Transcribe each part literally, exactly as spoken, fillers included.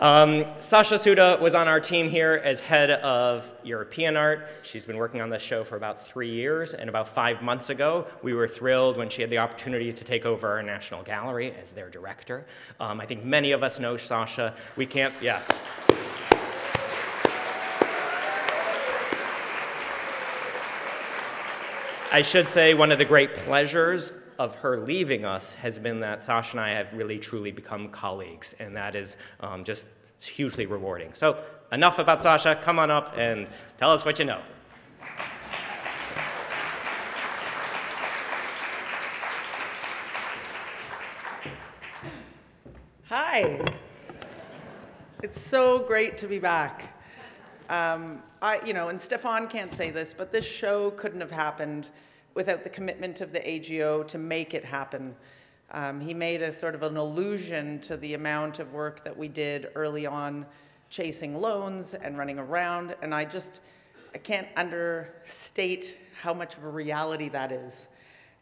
Um, Sasha Suda was on our team here as head of European art. She's been working on this show for about three years, and about five months ago, we were thrilled when she had the opportunity to take over our National Gallery as their director. Um, I think many of us know Sasha. We can't, yes. I should say one of the great pleasures of her leaving us has been that Sasha and I have really truly become colleagues, and that is um, just hugely rewarding. So enough about Sasha, come on up and tell us what you know. Hi, it's so great to be back. Um, I, you know, and Stephane can't say this, but this show couldn't have happened without the commitment of the A G O to make it happen. Um, he made a sort of an allusion to the amount of work that we did early on, chasing loans and running around, and I just, I can't understate how much of a reality that is.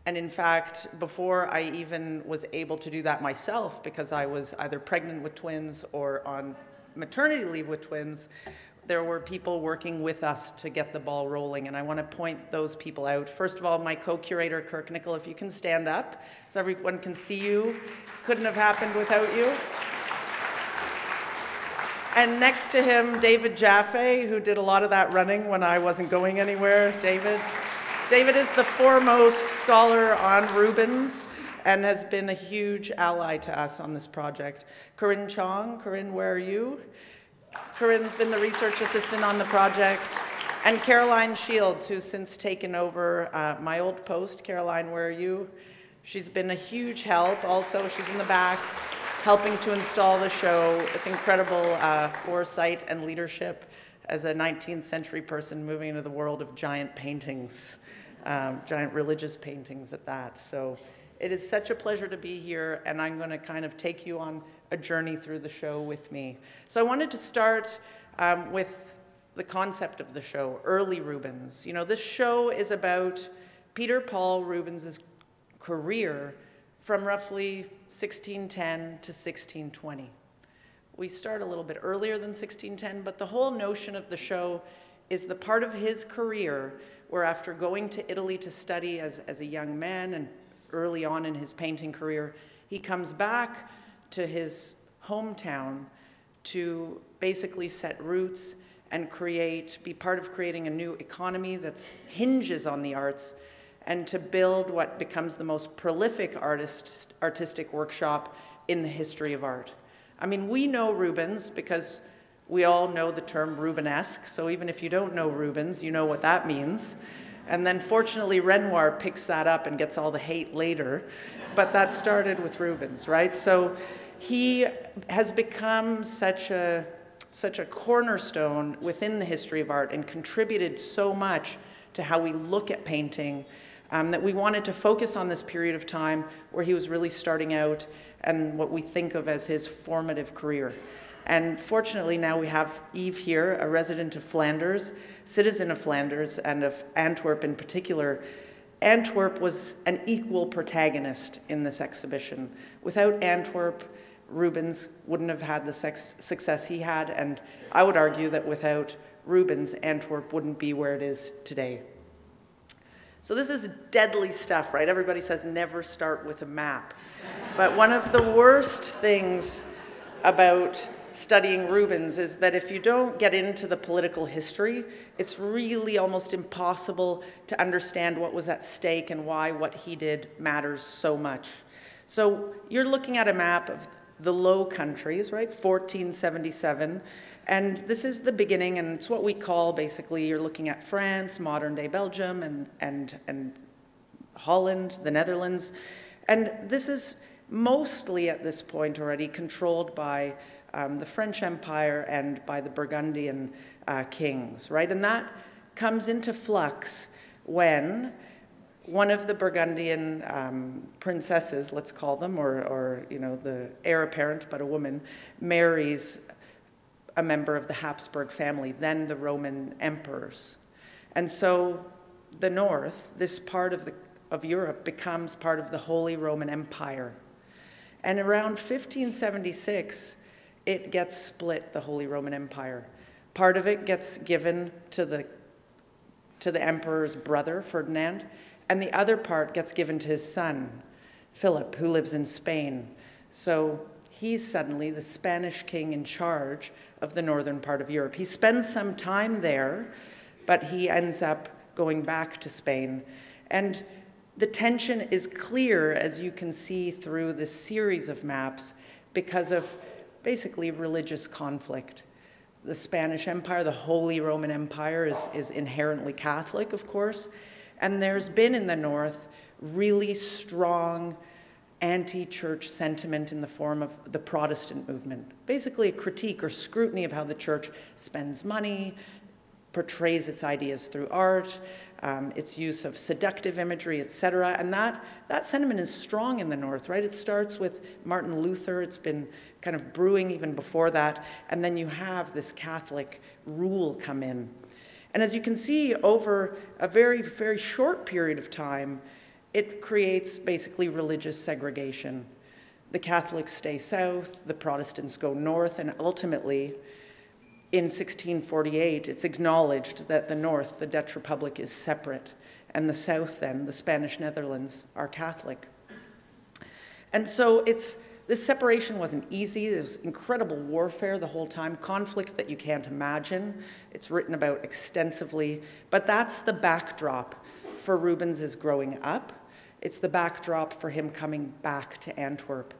And in fact, before I even was able to do that myself, because I was either pregnant with twins or on maternity leave with twins, there were people working with us to get the ball rolling, and I want to point those people out. First of all, my co-curator, Kirk Nickel, if you can stand up so everyone can see you. Couldn't have happened without you. And next to him, David Jaffe, who did a lot of that running when I wasn't going anywhere. David. David is the foremost scholar on Rubens and has been a huge ally to us on this project. Corinne Chong. Corinne, where are you? Corinne's been the research assistant on the project, and Caroline Shields, who's since taken over uh, my old post. Caroline, where are you? She's been a huge help also. She's in the back helping to install the show with incredible uh, foresight and leadership as a nineteenth century person moving into the world of giant paintings, um, giant religious paintings at that. So it is such a pleasure to be here, and I'm going to kind of take you on a journey through the show with me. So I wanted to start um, with the concept of the show, early Rubens. You know, this show is about Peter Paul Rubens's career from roughly sixteen ten to sixteen twenty. We start a little bit earlier than sixteen ten, but the whole notion of the show is the part of his career where, after going to Italy to study as, as a young man and early on in his painting career, he comes back to his hometown to basically set roots and create, be part of creating a new economy that hinges on the arts, and to build what becomes the most prolific artist, artistic workshop in the history of art. I mean, we know Rubens because we all know the term Rubenesque, so even if you don't know Rubens, you know what that means. And then fortunately, Renoir picks that up and gets all the hate later. But that started with Rubens, right? So he has become such a, such a cornerstone within the history of art and contributed so much to how we look at painting um, that we wanted to focus on this period of time where he was really starting out and what we think of as his formative career. And fortunately, now we have Eve here, a resident of Flanders, citizen of Flanders, and of Antwerp in particular. Antwerp was an equal protagonist in this exhibition. Without Antwerp, Rubens wouldn't have had the success he had, and I would argue that without Rubens, Antwerp wouldn't be where it is today. So this is deadly stuff, right? Everybody says never start with a map. But one of the worst things about studying Rubens is that if you don't get into the political history, it's really almost impossible to understand what was at stake and why what he did matters so much. So you're looking at a map of the Low Countries, right, fourteen seventy-seven, and this is the beginning, and it's what we call basically, you're looking at France, modern-day Belgium, and, and, and Holland, the Netherlands, and this is mostly at this point already controlled by Um, the French Empire and by the Burgundian uh, kings, right? And that comes into flux when one of the Burgundian um, princesses, let's call them, or, or you know, the heir apparent, but a woman, marries a member of the Habsburg family, then the Roman emperors. And so the north, this part of, the, of Europe, becomes part of the Holy Roman Empire. And around fifteen seventy-six, it gets split, the Holy Roman Empire. Part of it gets given to the, to the emperor's brother, Ferdinand, and the other part gets given to his son, Philip, who lives in Spain. So he's suddenly the Spanish king in charge of the northern part of Europe. He spends some time there, but he ends up going back to Spain. And the tension is clear, as you can see through this series of maps, because of basically religious conflict. The Spanish Empire, the Holy Roman Empire, is, is inherently Catholic, of course, and there's been in the north really strong anti-church sentiment in the form of the Protestant movement. Basically a critique or scrutiny of how the church spends money, portrays its ideas through art, um, its use of seductive imagery, et cetera. And that, that sentiment is strong in the north, right? It starts with Martin Luther. It's been kind of brewing even before that. And then you have this Catholic rule come in. And as you can see, over a very, very short period of time, it creates basically religious segregation. The Catholics stay south, the Protestants go north, and ultimately, in sixteen forty-eight, it's acknowledged that the North, the Dutch Republic, is separate, and the South then, the Spanish Netherlands, are Catholic. And so it's, this separation wasn't easy. There was incredible warfare the whole time, conflict that you can't imagine. It's written about extensively, but that's the backdrop for Rubens' growing up. It's the backdrop for him coming back to Antwerp.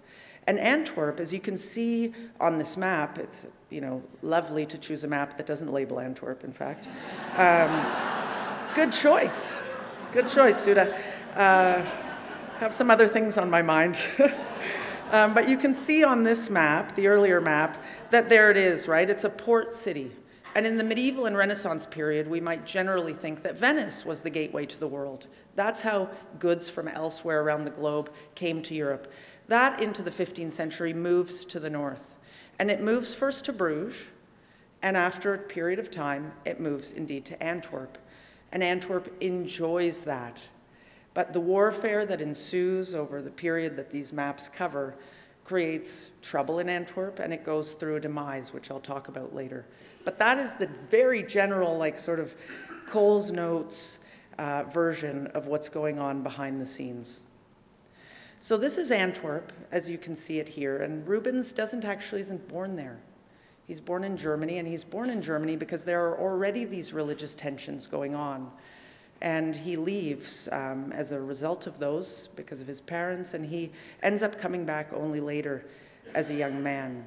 And Antwerp, as you can see on this map, it's, you know, lovely to choose a map that doesn't label Antwerp, in fact. Um, good choice. Good choice, Suda. Uh, have some other things on my mind. um, but you can see on this map, the earlier map, that there it is, right? It's a port city. And in the medieval and Renaissance period, we might generally think that Venice was the gateway to the world. That's how goods from elsewhere around the globe came to Europe. That, into the fifteenth century, moves to the north. And it moves first to Bruges, and after a period of time, it moves indeed to Antwerp. And Antwerp enjoys that. But the warfare that ensues over the period that these maps cover creates trouble in Antwerp, and it goes through a demise, which I'll talk about later. But that is the very general, like, sort of Cole's Notes uh, version of what's going on behind the scenes. So this is Antwerp, as you can see it here, and Rubens doesn't actually isn't born there. He's born in Germany, and he's born in Germany because there are already these religious tensions going on. And he leaves um, as a result of those, because of his parents, and he ends up coming back only later as a young man.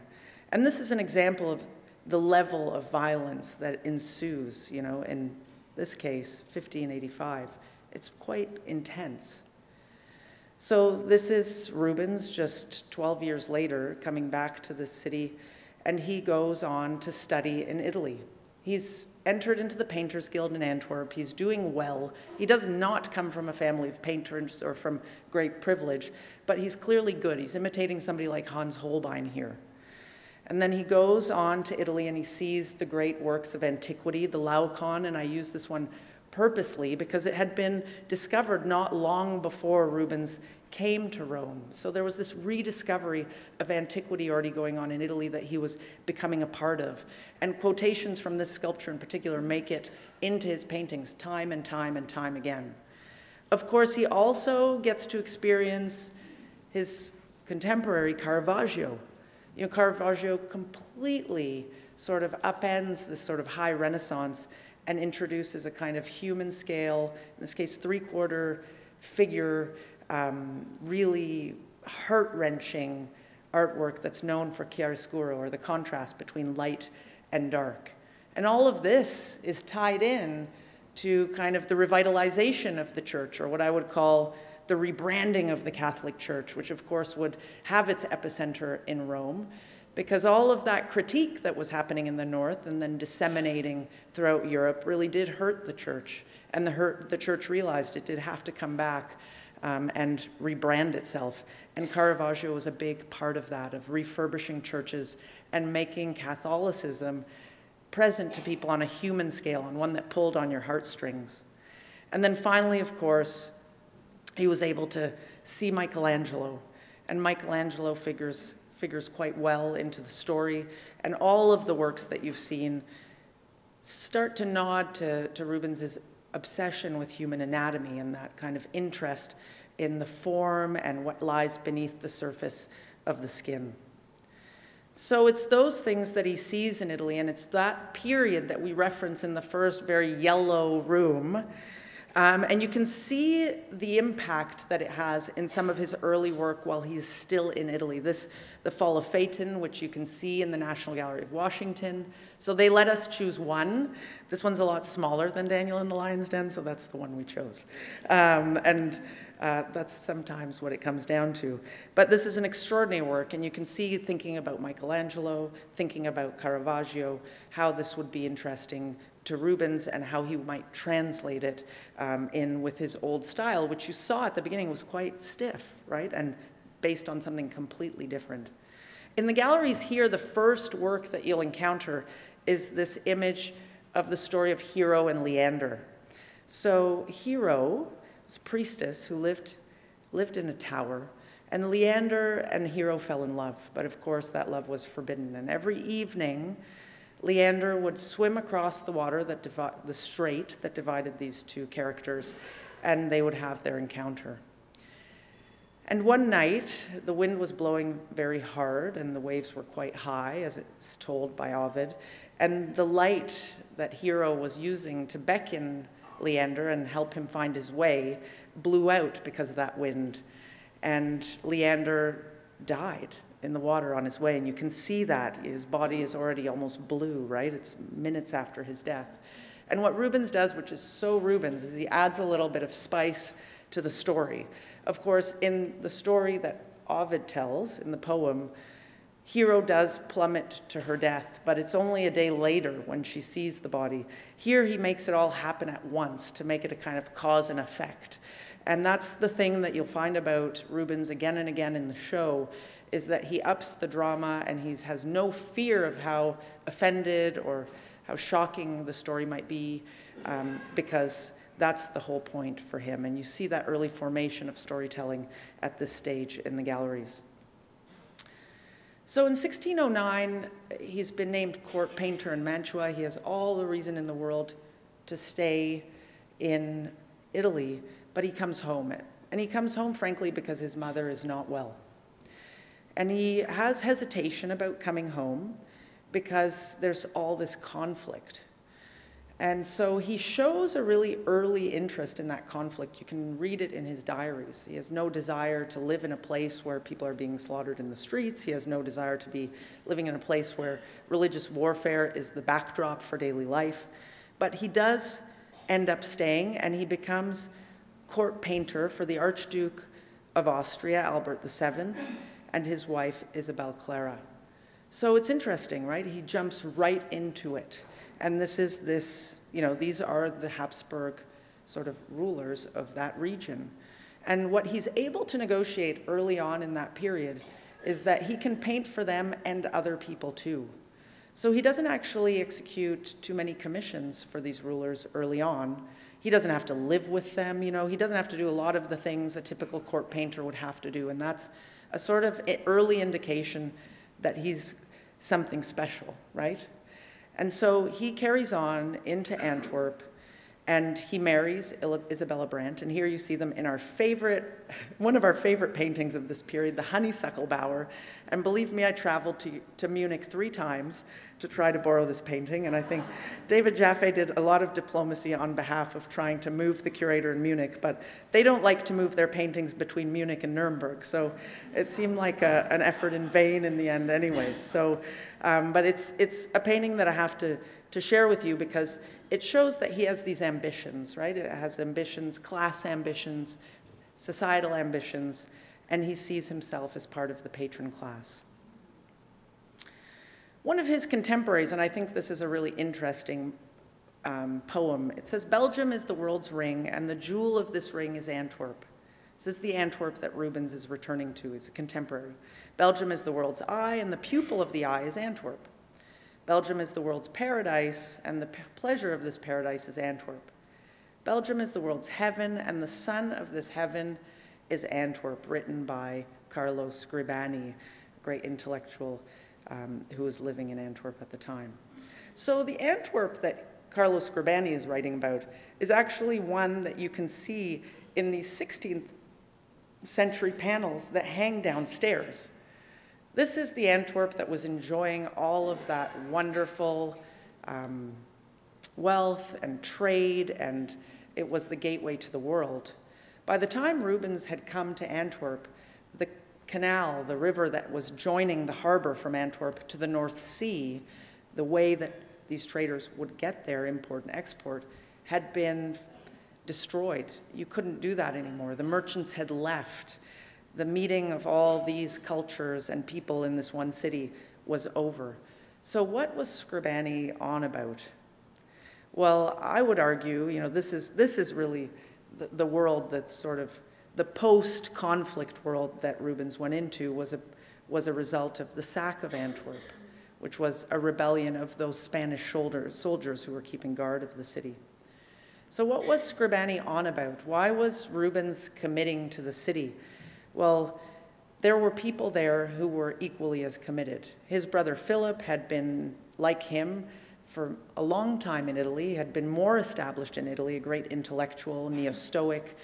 And this is an example of the level of violence that ensues, you know, in this case, fifteen eighty-five. It's quite intense. So this is Rubens just twelve years later coming back to this city, and he goes on to study in Italy. He's entered into the Painters Guild in Antwerp. He's doing well. He does not come from a family of painters or from great privilege, but he's clearly good. He's imitating somebody like Hans Holbein here. And then he goes on to Italy and he sees the great works of antiquity, the Laocoon, and I use this one purposely because it had been discovered not long before Rubens came to Rome. So there was this rediscovery of antiquity already going on in Italy that he was becoming a part of. And quotations from this sculpture in particular make it into his paintings time and time and time again. Of course, he also gets to experience his contemporary Caravaggio. You know, Caravaggio completely sort of upends this sort of high Renaissance and introduces a kind of human scale, in this case three-quarter figure, um, really heart-wrenching artwork that's known for chiaroscuro, or the contrast between light and dark. And all of this is tied in to kind of the revitalization of the church, or what I would call the rebranding of the Catholic Church, which of course would have its epicenter in Rome, because all of that critique that was happening in the north and then disseminating throughout Europe really did hurt the church. And the, hurt, the church realized it did have to come back um, and rebrand itself. And Caravaggio was a big part of that, of refurbishing churches and making Catholicism present to people on a human scale, and one that pulled on your heartstrings. And then finally, of course, he was able to see Michelangelo. And Michelangelo figures figures quite well into the story, and all of the works that you've seen start to nod to, to Rubens's obsession with human anatomy and that kind of interest in the form and what lies beneath the surface of the skin. So it's those things that he sees in Italy, and it's that period that we reference in the first very yellow room. Um, and you can see the impact that it has in some of his early work while he's still in Italy. This, The Fall of Phaeton, which you can see in the National Gallery of Washington. So they let us choose one. This one's a lot smaller than Daniel in the Lion's Den, so that's the one we chose. Um, and uh, that's sometimes what it comes down to. But this is an extraordinary work, and you can see, thinking about Michelangelo, thinking about Caravaggio, how this would be interesting to Rubens and how he might translate it um, in with his old style, which you saw at the beginning was quite stiff, right? And based on something completely different. In the galleries here, the first work that you'll encounter is this image of the story of Hero and Leander. So Hero was a priestess who lived, lived in a tower, and Leander and Hero fell in love. But of course, that love was forbidden. And every evening, Leander would swim across the water, that the strait that divided these two characters, and they would have their encounter. And one night, the wind was blowing very hard, and the waves were quite high, as it's told by Ovid, and the light that Hero was using to beckon Leander and help him find his way blew out because of that wind, and Leander died in the water on his way, and you can see that his body is already almost blue, right? It's minutes after his death. And what Rubens does, which is so Rubens, is he adds a little bit of spice to the story. Of course, in the story that Ovid tells in the poem, Hero does plummet to her death, but it's only a day later when she sees the body. Here he makes it all happen at once to make it a kind of cause and effect. And that's the thing that you'll find about Rubens again and again in the show, is that he ups the drama, and he has no fear of how offended or how shocking the story might be, um, because that's the whole point for him. And you see that early formation of storytelling at this stage in the galleries. So in sixteen oh nine, he's been named court painter in Mantua. He has all the reason in the world to stay in Italy, but he comes home. And he comes home, frankly, because his mother is not well. And he has hesitation about coming home because there's all this conflict. And so he shows a really early interest in that conflict. You can read it in his diaries. He has no desire to live in a place where people are being slaughtered in the streets. He has no desire to be living in a place where religious warfare is the backdrop for daily life. But he does end up staying, and he becomes court painter for the Archduke of Austria, Albert the Seventh. And his wife, Isabel Clara. So it's interesting, right? He jumps right into it. And this is this, you know, these are the Habsburg sort of rulers of that region. And what he's able to negotiate early on in that period is that he can paint for them and other people too. So he doesn't actually execute too many commissions for these rulers early on. He doesn't have to live with them, you know, he doesn't have to do a lot of the things a typical court painter would have to do, and that's a sort of early indication that he's something special, right? And so he carries on into Antwerp, and he marries Isabella Brandt, and here you see them in our favorite, one of our favorite paintings of this period, the Honeysuckle Bower. And believe me, I traveled to, to Munich three times to try to borrow this painting, and I think David Jaffe did a lot of diplomacy on behalf of trying to move the curator in Munich, but they don't like to move their paintings between Munich and Nuremberg, so it seemed like a, an effort in vain in the end anyways. So, um, but it's, it's a painting that I have to, to share with you because it shows that he has these ambitions, right? It has ambitions, class ambitions, societal ambitions, and he sees himself as part of the patron class. One of his contemporaries, and I think this is a really interesting um, poem, it says, "Belgium is the world's ring, and the jewel of this ring is Antwerp." This is the Antwerp that Rubens is returning to. It's a contemporary. "Belgium is the world's eye, and the pupil of the eye is Antwerp. Belgium is the world's paradise, and the pleasure of this paradise is Antwerp. Belgium is the world's heaven, and the sun of this heaven is Antwerp," written by Carlo Scribani, great intellectual um, who was living in Antwerp at the time. So the Antwerp that Carlo Scribani is writing about is actually one that you can see in these sixteenth century panels that hang downstairs. This is the Antwerp that was enjoying all of that wonderful um, wealth and trade, and it was the gateway to the world. By the time Rubens had come to Antwerp, the canal, the river that was joining the harbor from Antwerp to the North Sea, the way that these traders would get their import and export, had been destroyed. You couldn't do that anymore. The merchants had left. The meeting of all these cultures and people in this one city was over. So what was Scribani on about? Well, I would argue, you know, this is, this is really the, the world that's sort of the post-conflict world that Rubens went into was a, was a result of the sack of Antwerp, which was a rebellion of those Spanish soldiers, soldiers who were keeping guard of the city. So what was Scribani on about? Why was Rubens committing to the city? Well, there were people there who were equally as committed. His brother Philip had been, like him, for a long time in Italy, had been more established in Italy, a great intellectual, neo-Stoic,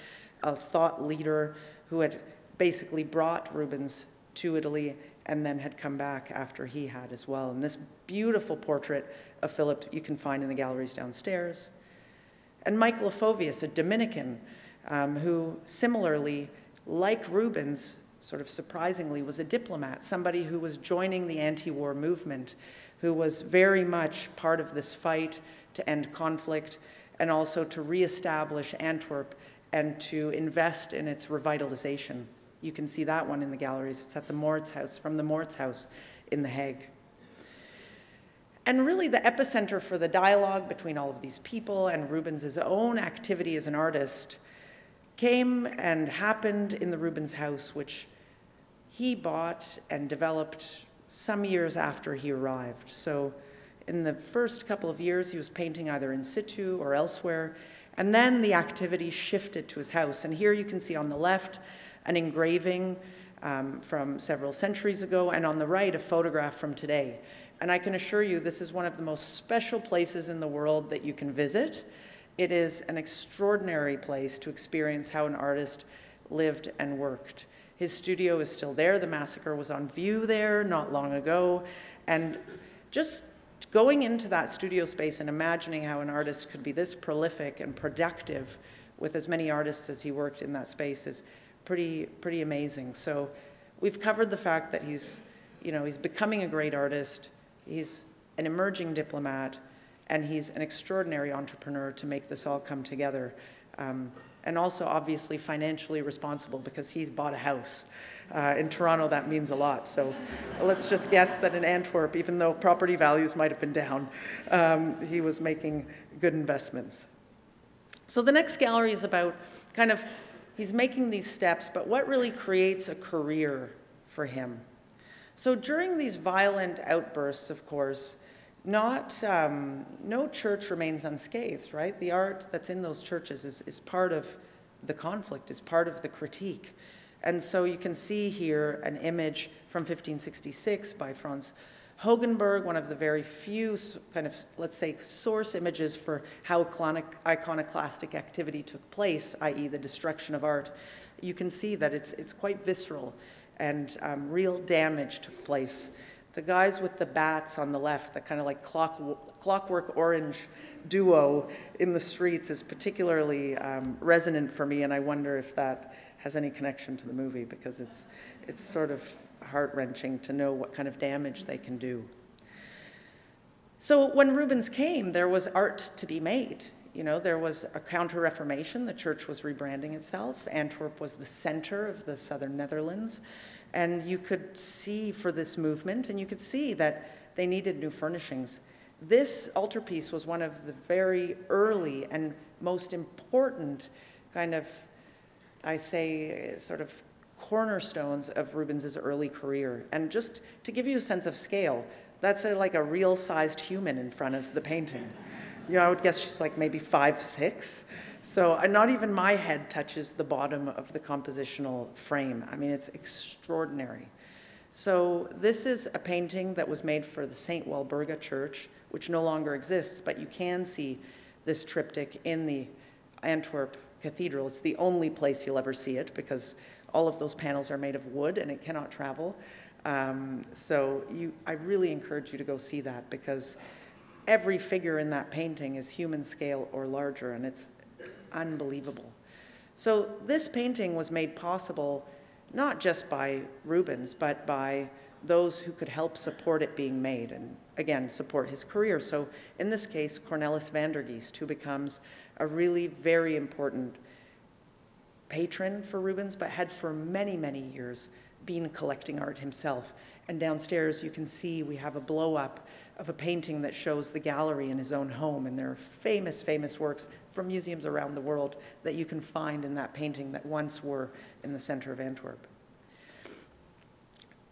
a thought leader who had basically brought Rubens to Italy and then had come back after he had as well. And this beautiful portrait of Philip you can find in the galleries downstairs. And Michael Fovius, a Dominican, um, who similarly, like Rubens, sort of surprisingly, was a diplomat, somebody who was joining the anti-war movement, who was very much part of this fight to end conflict and also to reestablish Antwerp and to invest in its revitalization. You can see that one in the galleries. It's at the Moritz House, from the Moritz House in The Hague. And really the epicenter for the dialogue between all of these people and Rubens' own activity as an artist came and happened in the Rubens House, which he bought and developed some years after he arrived. So in the first couple of years, he was painting either in situ or elsewhere. And then the activity shifted to his house. And here you can see on the left an engraving um, from several centuries ago, and on the right, a photograph from today. And I can assure you, this is one of the most special places in the world that you can visit. It is an extraordinary place to experience how an artist lived and worked. His studio is still there. The massacre was on view there not long ago. And just going into that studio space and imagining how an artist could be this prolific and productive with as many artists as he worked in that space is pretty, pretty amazing. So we've covered the fact that he's, you know, he's becoming a great artist. He's an emerging diplomat, and he's an extraordinary entrepreneur to make this all come together. Um, and also obviously financially responsible because he's bought a house. Uh, in Toronto, that means a lot. So let's just guess that in Antwerp, even though property values might have been down, um, he was making good investments. So the next gallery is about kind of, he's making these steps, but what really creates a career for him? So during these violent outbursts, of course, not, um, no church remains unscathed, right? The art that's in those churches is, is part of the conflict, is part of the critique. And so you can see here an image from fifteen sixty-six by Frans Hogenberg, one of the very few kind of, let's say, source images for how iconoclastic activity took place, that is the destruction of art. You can see that it's, it's quite visceral, and um, real damage took place. The guys with the bats on the left, that kind of like clock, clockwork orange duo in the streets is particularly um, resonant for me, and I wonder if that has any connection to the movie, because it's, it's sort of heart-wrenching to know what kind of damage they can do. So when Rubens came, there was art to be made. You know, there was a counter-reformation, the church was rebranding itself, Antwerp was the center of the southern Netherlands, and you could see for this movement, and you could see that they needed new furnishings. This altarpiece was one of the very early and most important kind of, I say, sort of cornerstones of Rubens's early career. And just to give you a sense of scale, that's a, like a real-sized human in front of the painting. You know, I would guess she's like maybe five, six. So not even my head touches the bottom of the compositional frame. I mean, it's extraordinary. So this is a painting that was made for the Saint Walburga Church, which no longer exists, but you can see this triptych in the Antwerp Cathedral. It's the only place you'll ever see it because all of those panels are made of wood and it cannot travel. Um, so you, I really encourage you to go see that because every figure in that painting is human scale or larger, and it's unbelievable. So this painting was made possible not just by Rubens, but by those who could help support it being made and, again, support his career. So in this case, Cornelis van der Geest, who becomes a really very important patron for Rubens, but had for many, many years been collecting art himself. And downstairs, you can see we have a blow-up of a painting that shows the gallery in his own home, and there are famous, famous works from museums around the world that you can find in that painting that once were in the center of Antwerp.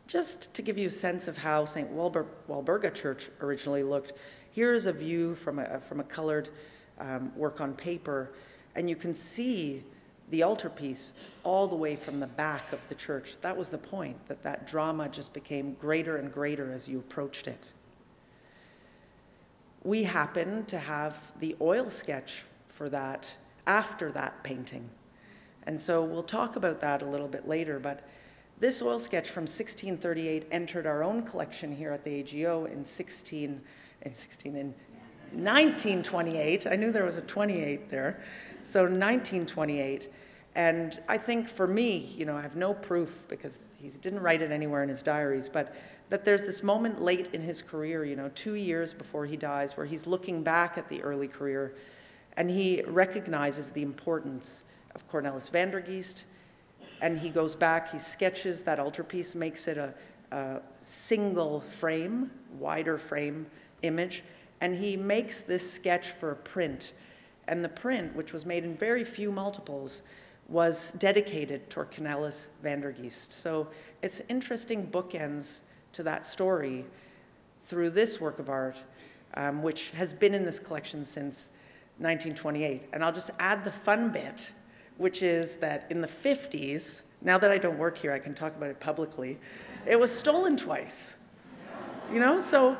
Just to give you a sense of how Saint Walbur Walburga Church originally looked, here's a view from a, from a colored um, work on paper, and you can see the altarpiece all the way from the back of the church. That was the point, that that drama just became greater and greater as you approached it. We happen to have the oil sketch for that after that painting. And so we'll talk about that a little bit later, but this oil sketch from sixteen thirty-eight entered our own collection here at the A G O in nineteen twenty-eight. I knew there was a twenty-eight there. So nineteen twenty-eight. And I think for me, you know, I have no proof because he didn't write it anywhere in his diaries, but that there's this moment late in his career, you know, two years before he dies, where he's looking back at the early career and he recognizes the importance of Cornelis van der Geest, and he goes back, he sketches that altarpiece, makes it a, a single frame, wider frame image, and he makes this sketch for a print. And the print, which was made in very few multiples, was dedicated to Cornelis van der Geest. So it's interesting bookends to that story through this work of art, um, which has been in this collection since nineteen twenty-eight. And I'll just add the fun bit, which is that in the fifties, now that I don't work here, I can talk about it publicly, it was stolen twice, you know? So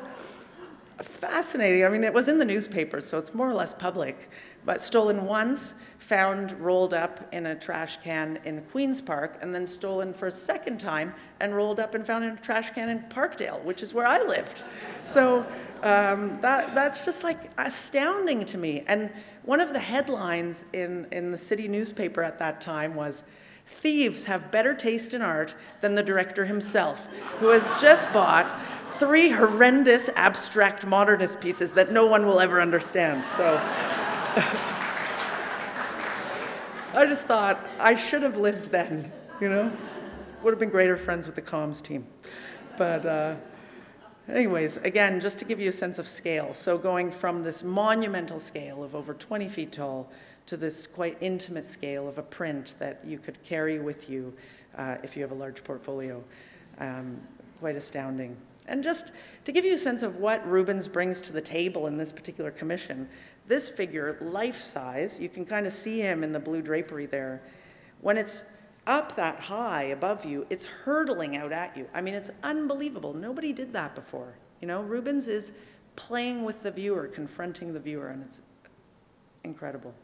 fascinating. I mean, it was in the newspaper, so it's more or less public, but stolen once, found rolled up in a trash can in Queen's Park, and then stolen for a second time and rolled up and found in a trash can in Parkdale, which is where I lived. So um, that, that's just like astounding to me. And one of the headlines in, in the city newspaper at that time was, "Thieves have better taste in art than the director himself, who has just bought three horrendous abstract modernist pieces that no one will ever understand." So I just thought, I should have lived then, you know? Would have been greater friends with the comms team. But uh, anyways, again, just to give you a sense of scale. So going from this monumental scale of over twenty feet tall to this quite intimate scale of a print that you could carry with you uh, if you have a large portfolio. Um, quite astounding. And just to give you a sense of what Rubens brings to the table in this particular commission, this figure, life-size, you can kind of see him in the blue drapery there. When it's up that high above you, it's hurtling out at you. I mean, it's unbelievable. Nobody did that before. You know, Rubens is playing with the viewer, confronting the viewer, and it's incredible.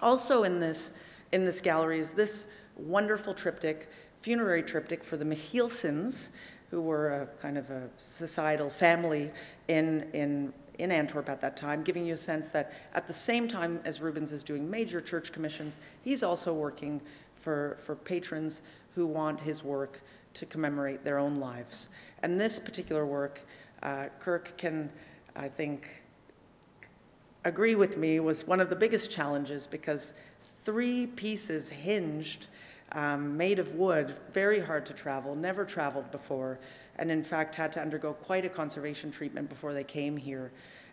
Also in this, in this gallery is this wonderful triptych, funerary triptych for the Michielsens, who were a kind of a societal family in, in, in Antwerp at that time, giving you a sense that at the same time as Rubens is doing major church commissions, he's also working for, for patrons who want his work to commemorate their own lives. And this particular work, uh, Kirk can, I think, agree with me, was one of the biggest challenges because three pieces hinged, Um, made of wood, very hard to travel, never traveled before, and in fact had to undergo quite a conservation treatment before they came here.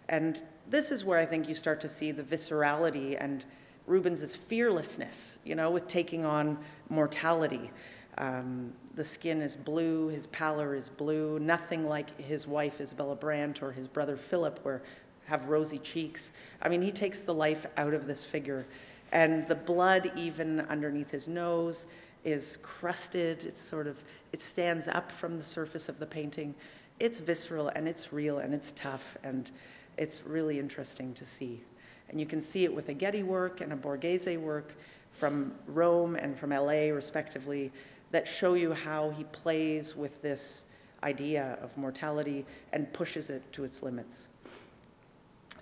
And this is where I think you start to see the viscerality and Rubens's fearlessness, you know, with taking on mortality. Um, the skin is blue, his pallor is blue, nothing like his wife Isabella Brandt or his brother Philip, where have rosy cheeks. I mean, he takes the life out of this figure. And the blood even underneath his nose is crusted, it's sort of, it stands up from the surface of the painting. It's visceral and it's real and it's tough and it's really interesting to see. And you can see it with a Getty work and a Borghese work from Rome and from L A respectively that show you how he plays with this idea of mortality and pushes it to its limits.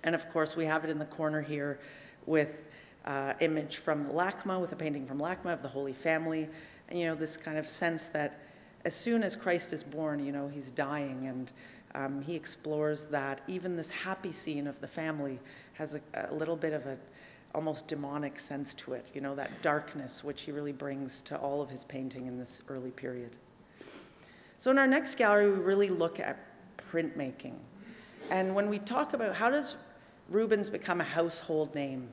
And of course we have it in the corner here with uh, image from LACMA, with a painting from LACMA of the Holy Family. And you know, this kind of sense that as soon as Christ is born, you know, he's dying, and um, he explores that. Even this happy scene of the family has a, a little bit of a almost demonic sense to it, you know, that darkness which he really brings to all of his painting in this early period. So in our next gallery, we really look at printmaking. And when we talk about how does Rubens become a household name,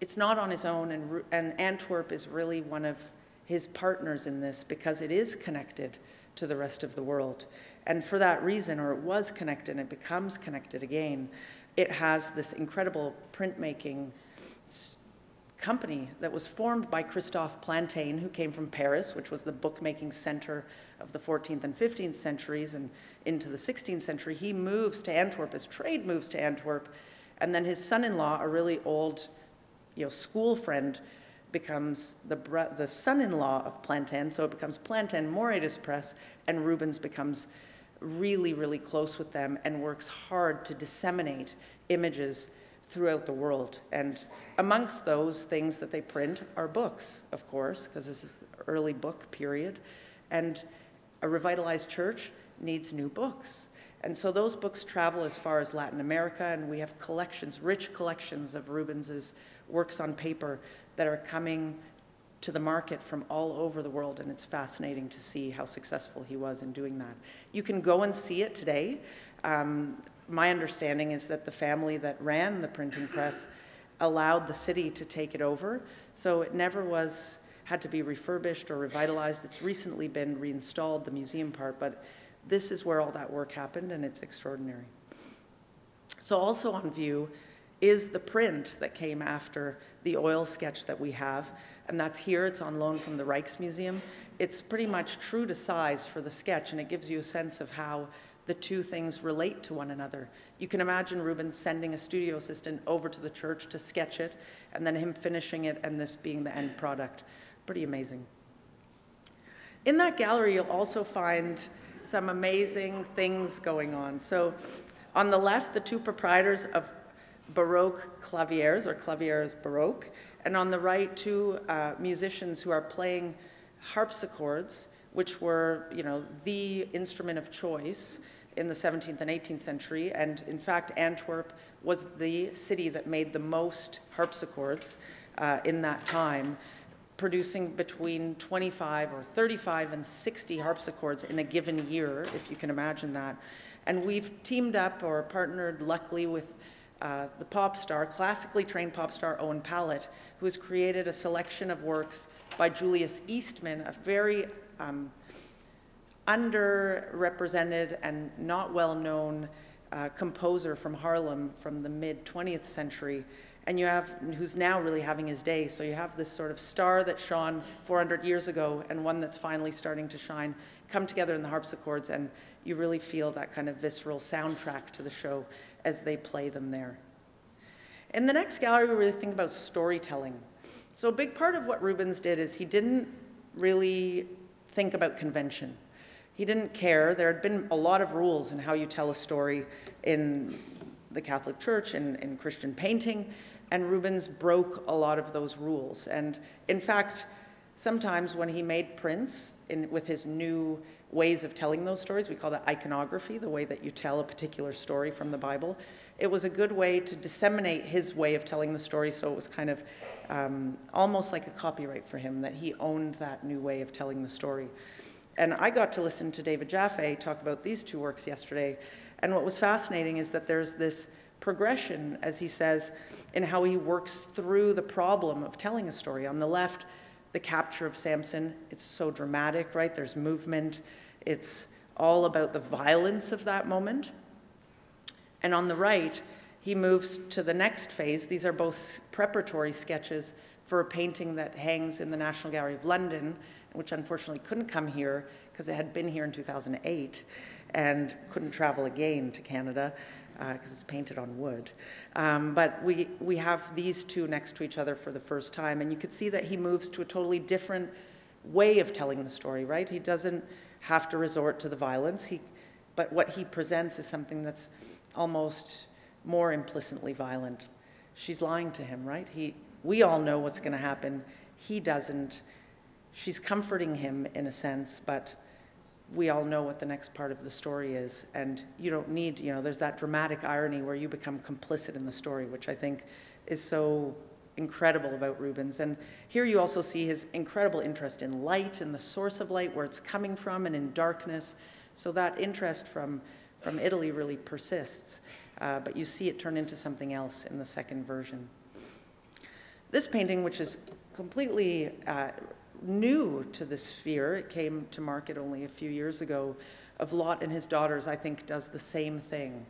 it's not on his own, and, and Antwerp is really one of his partners in this because it is connected to the rest of the world. And for that reason, or it was connected and it becomes connected again, it has this incredible printmaking company that was formed by Christophe Plantain, who came from Paris, which was the bookmaking center of the fourteenth and fifteenth centuries and into the sixteenth century. He moves to Antwerp, his trade moves to Antwerp, and then his son-in-law, a really old you know, school friend, becomes the, the son-in-law of Plantain, so it becomes Plantain, Moretus Press, and Rubens becomes really, really close with them and works hard to disseminate images throughout the world. And amongst those things that they print are books, of course, because this is the early book period, and a revitalized church needs new books. And so those books travel as far as Latin America, and we have collections, rich collections of Rubens's works on paper that are coming to the market from all over the world, and it's fascinating to see how successful he was in doing that. You can go and see it today. Um, my understanding is that the family that ran the printing press allowed the city to take it over, so it never was, had to be refurbished or revitalized. It's recently been reinstalled, the museum part, but this is where all that work happened, and it's extraordinary. So also on view is the print that came after the oil sketch that we have, and that's here. It's on loan from the Rijksmuseum. It's pretty much true to size for the sketch, and it gives you a sense of how the two things relate to one another. You can imagine Rubens sending a studio assistant over to the church to sketch it, and then him finishing it, and this being the end product. Pretty amazing. In that gallery, you'll also find some amazing things going on. So on the left, the two proprietors of Baroque claviers, or claviers Baroque, and on the right, two uh, musicians who are playing harpsichords, which were, you know, the instrument of choice in the seventeenth and eighteenth century. And in fact, Antwerp was the city that made the most harpsichords uh, in that time, producing between twenty-five or thirty-five and sixty harpsichords in a given year, if you can imagine that. And we've teamed up or partnered, luckily, with uh, the pop star, classically trained pop star Owen Pallett, who has created a selection of works by Julius Eastman, a very um, underrepresented and not well-known uh, composer from Haarlem from the mid twentieth century. And you have, who's now really having his day, so you have this sort of star that shone four hundred years ago and one that's finally starting to shine come together in the harpsichords, and you really feel that kind of visceral soundtrack to the show as they play them there. In the next gallery, we really think about storytelling. So a big part of what Rubens did is he didn't really think about convention. He didn't care. There had been a lot of rules in how you tell a story in the Catholic Church and in Christian painting, and Rubens broke a lot of those rules. And in fact, sometimes when he made prints in, with his new ways of telling those stories, we call that iconography, the way that you tell a particular story from the Bible, it was a good way to disseminate his way of telling the story, so it was kind of um, almost like a copyright for him, that he owned that new way of telling the story. And I got to listen to David Jaffe talk about these two works yesterday, and what was fascinating is that there's this progression, as he says, in how he works through the problem of telling a story. On the left, the capture of Samson, it's so dramatic, right? There's movement. It's all about the violence of that moment. And on the right, he moves to the next phase. These are both preparatory sketches for a painting that hangs in the National Gallery of London which unfortunately couldn't come here because it had been here in two thousand eight and couldn't travel again to Canada because uh, it's painted on wood. Um, but we, we have these two next to each other for the first time, and you could see that he moves to a totally different way of telling the story, right? He doesn't have to resort to the violence, he, but what he presents is something that's almost more implicitly violent. She's lying to him, right? He, we all know what's going to happen. He doesn't. She's comforting him in a sense, but we all know what the next part of the story is, and you don't need, you know, there's that dramatic irony where you become complicit in the story, which I think is so incredible about Rubens. And here you also see his incredible interest in light and the source of light, where it's coming from, and in darkness. So that interest from, from Italy really persists, uh, but you see it turn into something else in the second version. This painting, which is completely uh, new to the sphere, it came to market only a few years ago, of Lot and his daughters, I think does the same thing.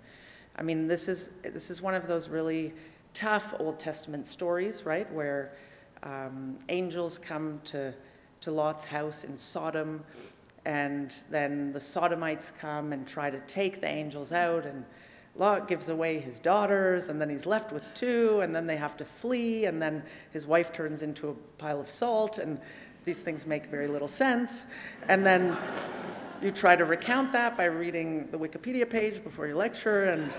I mean, this is, this is one of those really tough Old Testament stories, right, where um, angels come to, to Lot's house in Sodom, and then the Sodomites come and try to take the angels out, and Lot gives away his daughters, and then he's left with two, and then they have to flee, and then his wife turns into a pile of salt, and these things make very little sense. And then you try to recount that by reading the Wikipedia page before your lecture, and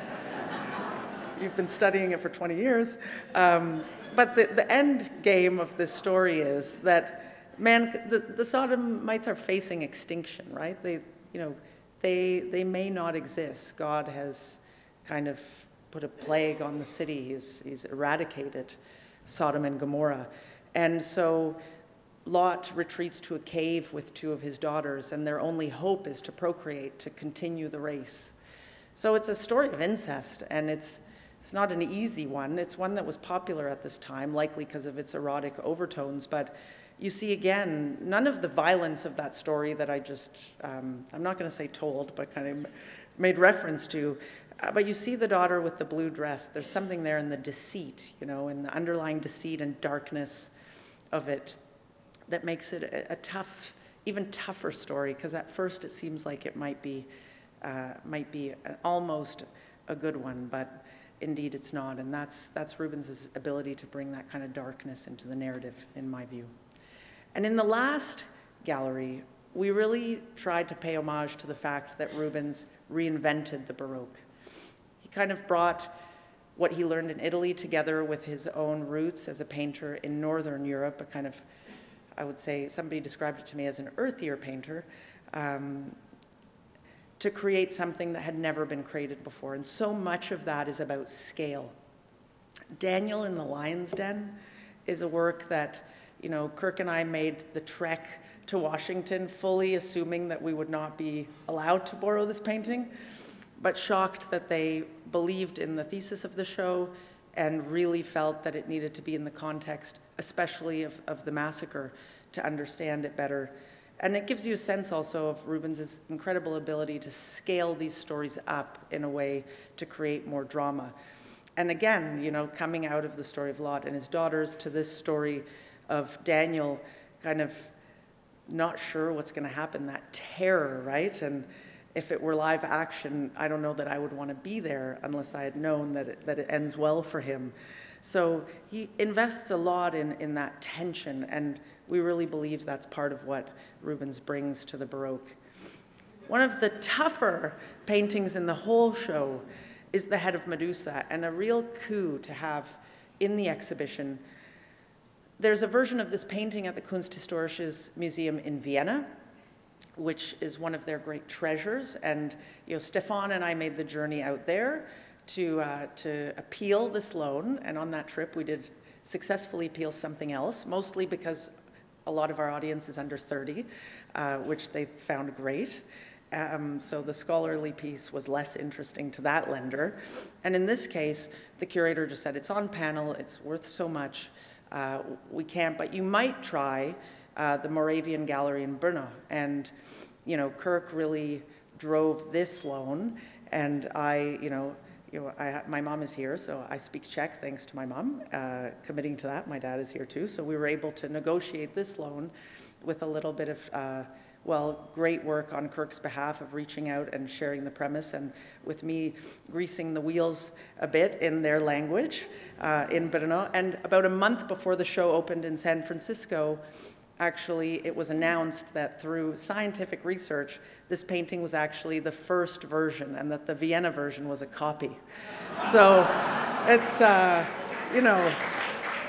you've been studying it for twenty years. Um, but the, the end game of this story is that man, the, the Sodomites are facing extinction, right? They, you know, they, they may not exist. God has kind of put a plague on the city. He's, he's eradicated Sodom and Gomorrah. And so Lot retreats to a cave with two of his daughters, and their only hope is to procreate, to continue the race. So it's a story of incest, and it's, it's not an easy one. It's one that was popular at this time, likely because of its erotic overtones, but you see again, none of the violence of that story that I just, um, I'm not gonna say told, but kind of made reference to, uh, but you see the daughter with the blue dress. There's something there in the deceit, you know, in the underlying deceit and darkness of it that makes it a, a tough, even tougher story, because at first it seems like it might be, uh, might be an, almost a good one, but indeed it's not, and that's, that's Rubens' ability to bring that kind of darkness into the narrative, in my view. And in the last gallery, we really tried to pay homage to the fact that Rubens reinvented the Baroque. He kind of brought what he learned in Italy together with his own roots as a painter in Northern Europe, a kind of, I would say, somebody described it to me as an earthier painter, um, to create something that had never been created before. And so much of that is about scale. Daniel in the Lion's Den is a work that, you know, Kirk and I made the trek to Washington, fully assuming that we would not be allowed to borrow this painting, but shocked that they believed in the thesis of the show and really felt that it needed to be in the context, especially of, of the massacre, to understand it better. And it gives you a sense also of Rubens' incredible ability to scale these stories up in a way to create more drama. And again, you know, coming out of the story of Lot and his daughters to this story of Daniel kind of not sure what's going to happen, that terror, right? And if it were live action, I don't know that I would want to be there unless I had known that it, that it ends well for him. So he invests a lot in, in that tension, and we really believe that's part of what Rubens brings to the Baroque. One of the tougher paintings in the whole show is The Head of Medusa, and a real coup to have in the exhibition. There's a version of this painting at the Kunsthistorisches Museum in Vienna, which is one of their great treasures. And you know, Stephane and I made the journey out there to, uh, to appeal this loan. And on that trip, we did successfully appeal something else, mostly because a lot of our audience is under thirty, uh, which they found great. Um, so the scholarly piece was less interesting to that lender. And in this case, the curator just said, it's on panel, it's worth so much. Uh, we can't, but you might try uh, the Moravian Gallery in Brno. And, you know, Kirk really drove this loan. And I, you know, you know I, my mom is here, so I speak Czech, thanks to my mom, uh, committing to that. My dad is here too. So we were able to negotiate this loan with a little bit of, uh, well, great work on Kirk's behalf of reaching out and sharing the premise, and with me greasing the wheels a bit in their language uh, in Brno. And about a month before the show opened in San Francisco, actually, it was announced that through scientific research, this painting was actually the first version, and that the Vienna version was a copy. So it's, uh, you know,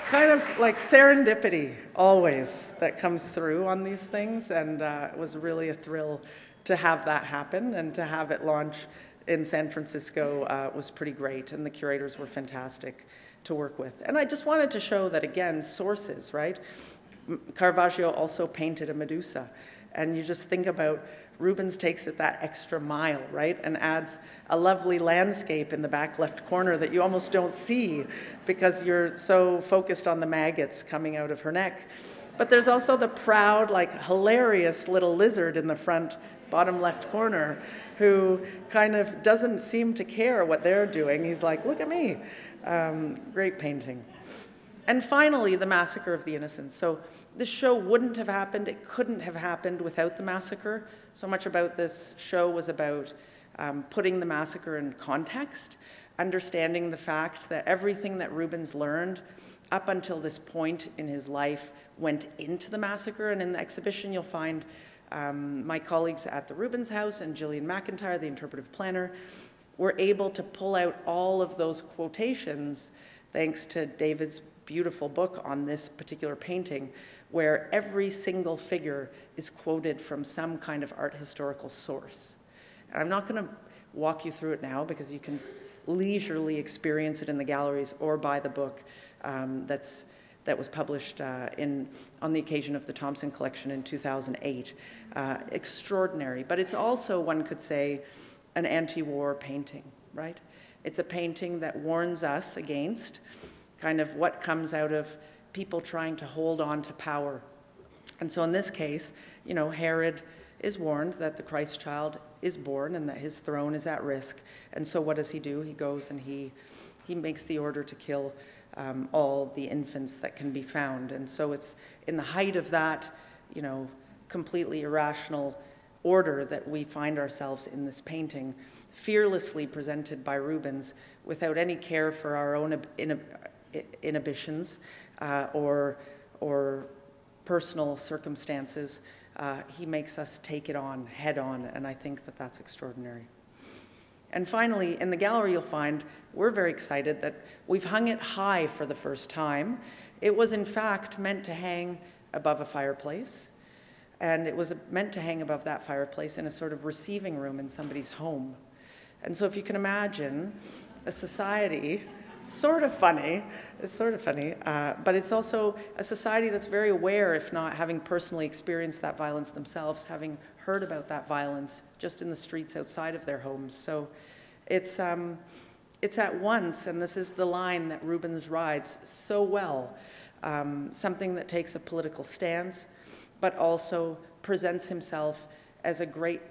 kind of like serendipity always that comes through on these things, and uh, it was really a thrill to have that happen, and to have it launch in San Francisco uh, was pretty great, and the curators were fantastic to work with. And I just wanted to show that, again, sources, right? Caravaggio also painted a Medusa, and you just think about Rubens takes it that extra mile, right, and adds a lovely landscape in the back left corner that you almost don't see because you're so focused on the maggots coming out of her neck. But there's also the proud, like, hilarious little lizard in the front bottom left corner who kind of doesn't seem to care what they're doing. He's like, look at me. Um, great painting. And finally, the Massacre of the Innocents. So this show wouldn't have happened, it couldn't have happened without the massacre. So much about this show was about um, putting the massacre in context, understanding the fact that everything that Rubens learned up until this point in his life went into the massacre. And in the exhibition, you'll find um, my colleagues at the Rubens House and Gillian McIntyre, the interpretive planner, were able to pull out all of those quotations thanks to David's beautiful book on this particular painting, where every single figure is quoted from some kind of art historical source. And I'm not gonna walk you through it now because you can leisurely experience it in the galleries or buy the book um, that's, that was published uh, in, on the occasion of the Thompson Collection in two thousand eight. Uh, extraordinary, but it's also, one could say, an anti-war painting, right? It's a painting that warns us against kind of what comes out of people trying to hold on to power. And so in this case, you know, Herod is warned that the Christ child is born and that his throne is at risk. And so what does he do? He goes and he, he makes the order to kill um, all the infants that can be found. And so it's in the height of that, you know, completely irrational order that we find ourselves in this painting, fearlessly presented by Rubens without any care for our own in inhibitions uh, or, or personal circumstances. Uh, he makes us take it on, head on, and I think that that's extraordinary. And finally, in the gallery you'll find, we're very excited that we've hung it high for the first time. It was in fact meant to hang above a fireplace, and it was meant to hang above that fireplace in a sort of receiving room in somebody's home. And so if you can imagine a society, sort of funny, it's sort of funny, uh, but it's also a society that's very aware, if not having personally experienced that violence themselves, having heard about that violence just in the streets outside of their homes. So it's, um, it's at once, and this is the line that Rubens rides so well, um, something that takes a political stance, but also presents himself as a great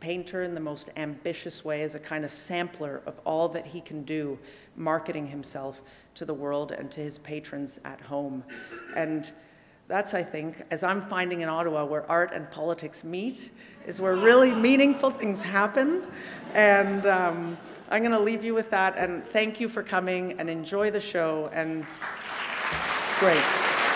painter in the most ambitious way, as a kind of sampler of all that he can do, marketing himself to the world and to his patrons at home. And that's, I think, as I'm finding in Ottawa, where art and politics meet, is where really meaningful things happen. And um, I'm gonna leave you with that, and thank you for coming, and enjoy the show, and it's great.